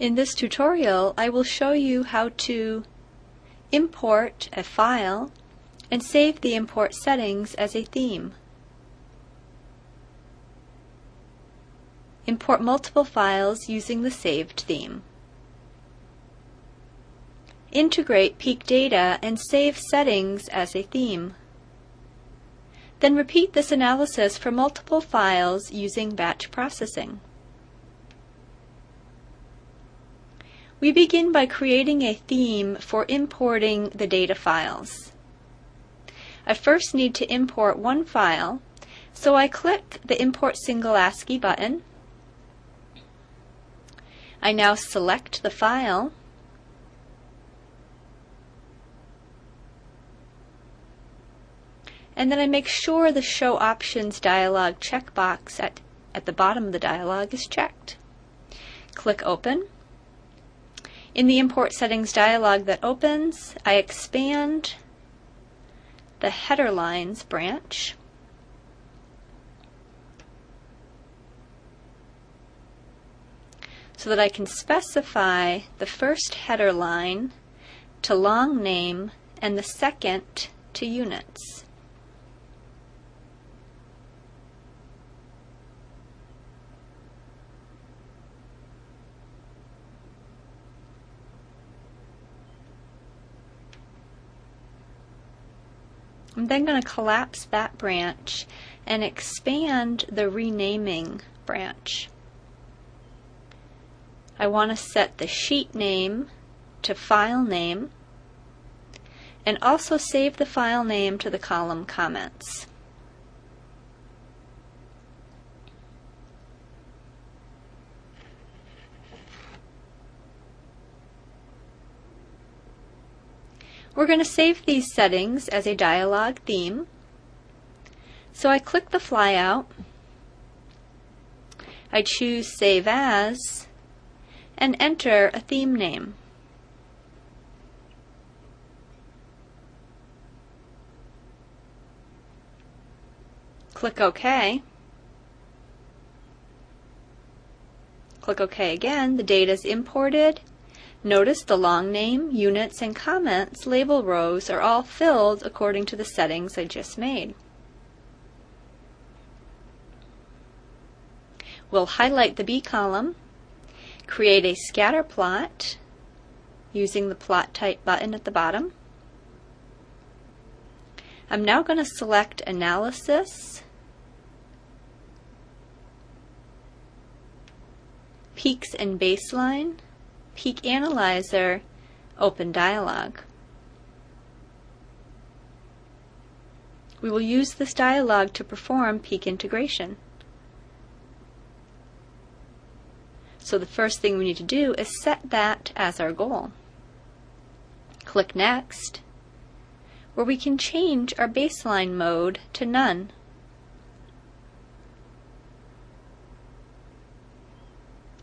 In this tutorial, I will show you how to import a file and save the import settings as a theme, import multiple files using the saved theme, integrate Peak data and save settings as a theme, then repeat this analysis for multiple files using batch processing. We begin by creating a theme for importing the data files. I first need to import one file, so I click the Import Single ASCII button. I now select the file, and then I make sure the Show Options dialog checkbox at the bottom of the dialog is checked. Click Open. In the Import Settings dialog that opens, I expand the Header Lines branch so that I can specify the first header line to long name and the second to units. I'm then going to collapse that branch and expand the renaming branch. I want to set the sheet name to file name and also save the file name to the column comments. We're going to save these settings as a dialog theme. So I click the flyout, I choose Save As, and enter a theme name. Click OK. Click OK again. The data is imported. Notice the long name, units, and comments label rows are all filled according to the settings I just made. We'll highlight the B column, create a scatter plot using the Plot Type button at the bottom. I'm now going to select Analysis, Peaks and Baseline, Peak Analyzer, Open Dialog. We will use this dialog to perform peak integration. So the first thing we need to do is set that as our goal. Click Next, where we can change our baseline mode to none.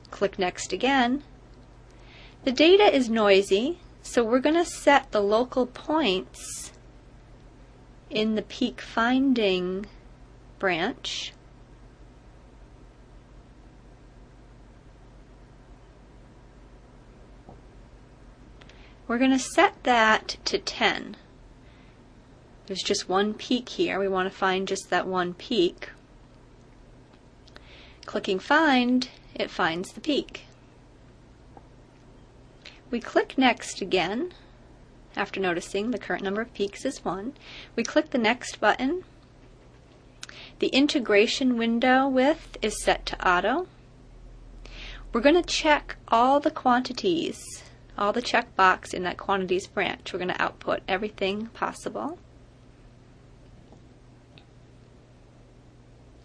Click Next again. The data is noisy, so we're going to set the local points in the peak finding branch . We're going to set that to 10. There's just one peak here. We want to find just that one peak. Clicking Find, it finds the peak. We click Next again, after noticing the current number of peaks is 1. We click the Next button. The integration window width is set to auto. We're going to check all the quantities, all the checkbox in that quantities branch. We're going to output everything possible.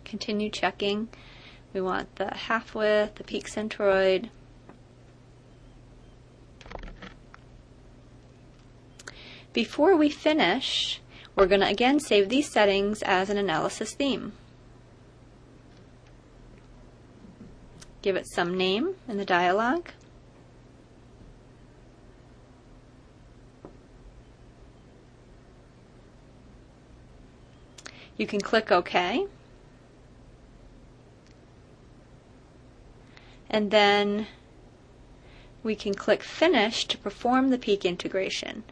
Continue checking. We want the half width, the peak centroid. Before we finish, we're going to again save these settings as an analysis theme. Give it some name in the dialog. You can click OK. And then we can click Finish to perform the peak integration.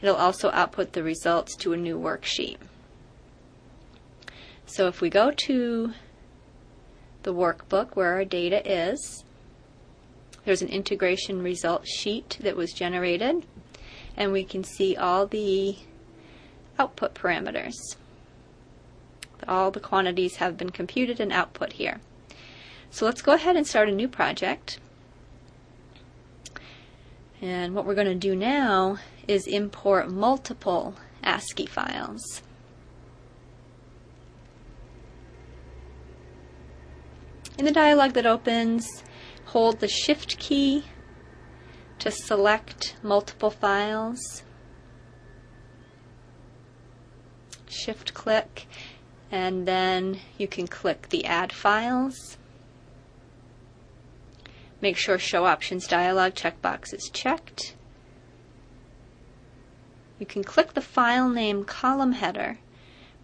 It'll also output the results to a new worksheet. So if we go to the workbook where our data is, there's an integration result sheet that was generated, and we can see all the output parameters. All the quantities have been computed and output here. So let's go ahead and start a new project. And what we're going to do now is import multiple ASCII files. In the dialog that opens, hold the Shift key to select multiple files. Shift click, and then you can click the Add Files. Make sure Show Options dialog checkbox is checked. You can click the file name column header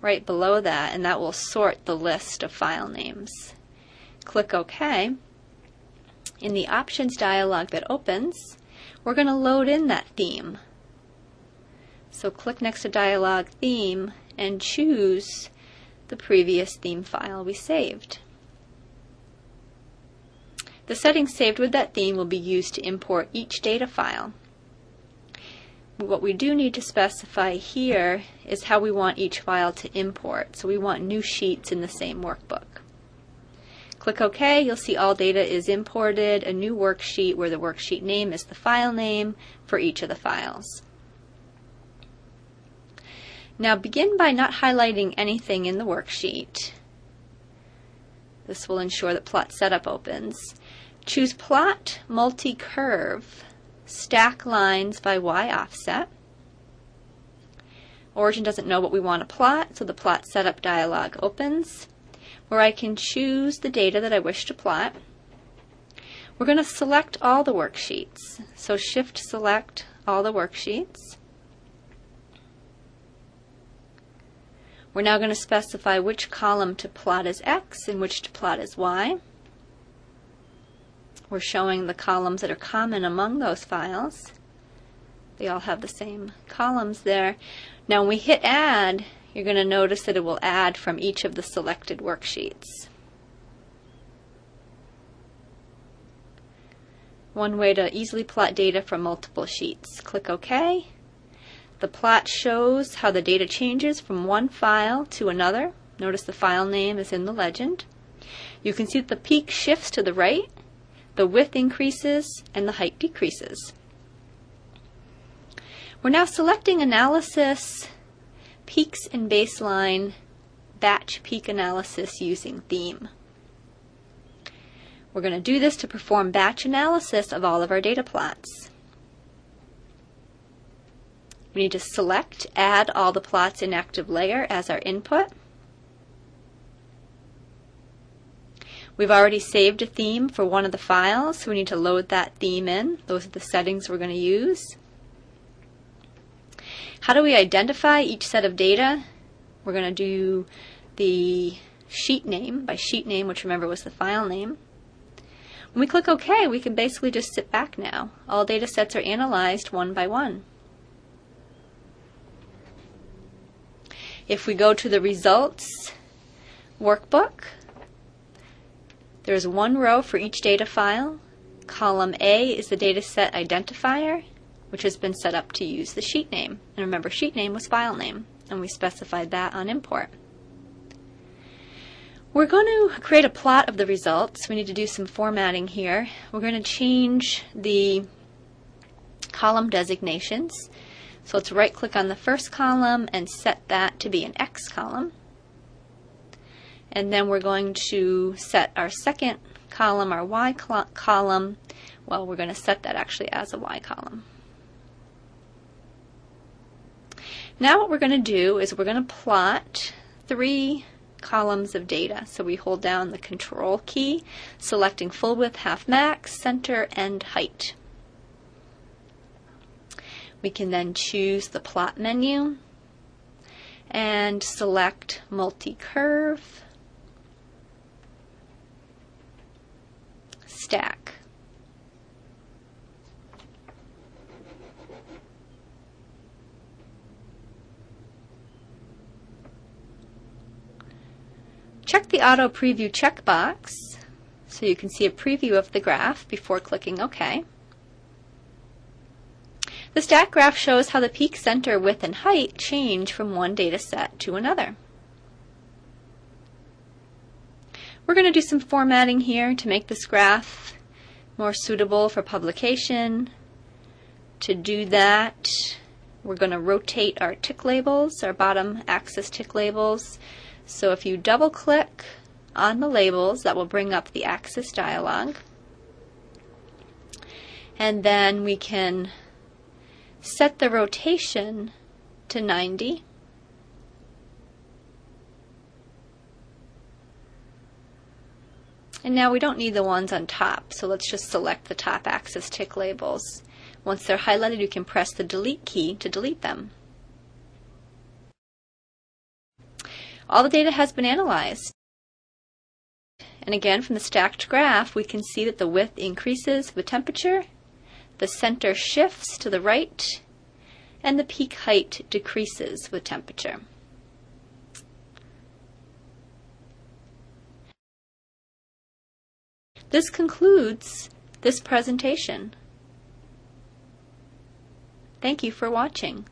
right below that, and that will sort the list of file names. Click OK. In the Options dialog that opens, we're going to load in that theme. So click next to Dialog Theme and choose the previous theme file we saved. The settings saved with that theme will be used to import each data file. What we do need to specify here is how we want each file to import. So we want new sheets in the same workbook. Click OK, you'll see all data is imported, a new worksheet where the worksheet name is the file name for each of the files. Now begin by not highlighting anything in the worksheet. This will ensure that Plot Setup opens. Choose Plot Multi-Curve, Stack Lines by Y Offset. Origin doesn't know what we want to plot, so the Plot Setup dialog opens, where I can choose the data that I wish to plot. We're going to select all the worksheets. So Shift select all the worksheets. We're now going to specify which column to plot as X and which to plot as Y. We're showing the columns that are common among those files. They all have the same columns there. Now when we hit Add, you're going to notice that it will add from each of the selected worksheets. One way to easily plot data from multiple sheets. Click OK. The plot shows how the data changes from one file to another. Notice the file name is in the legend. You can see that the peak shifts to the right, the width increases, and the height decreases. We're now selecting analysis, peaks and baseline, batch peak analysis using theme. We're going to do this to perform batch analysis of all of our data plots. We need to select, add all the plots in active layer as our input. We've already saved a theme for one of the files, so we need to load that theme in. Those are the settings we're going to use. How do we identify each set of data? We're going to do the sheet name by sheet name, which remember was the file name. When we click OK, we can basically just sit back now. All data sets are analyzed one by one. If we go to the results workbook, there's one row for each data file. Column A is the data set identifier, which has been set up to use the sheet name. And remember, sheet name was file name, and we specified that on import. We're going to create a plot of the results. We need to do some formatting here. We're going to change the column designations. So let's right-click on the first column and set that to be an X column. And then we're going to set our second column, our Y column. Well, we're going to set that actually as a Y column. Now what we're going to do is we're going to plot three columns of data. So we hold down the Control key, selecting full width, half max, center, and height. We can then choose the plot menu and select multi-curve, stack. Check the Auto Preview checkbox so you can see a preview of the graph before clicking OK. The stack graph shows how the peak center width and height change from one data set to another. We're going to do some formatting here to make this graph more suitable for publication. To do that, we're going to rotate our tick labels, our bottom axis tick labels. So if you double click on the labels, that will bring up the axis dialog. And then we can set the rotation to 90. And now we don't need the ones on top, so let's just select the top axis tick labels. Once they're highlighted, you can press the delete key to delete them. All the data has been analyzed. And again, from the stacked graph, we can see that the width increases with temperature, the center shifts to the right, and the peak height decreases with temperature. This concludes this presentation. Thank you for watching.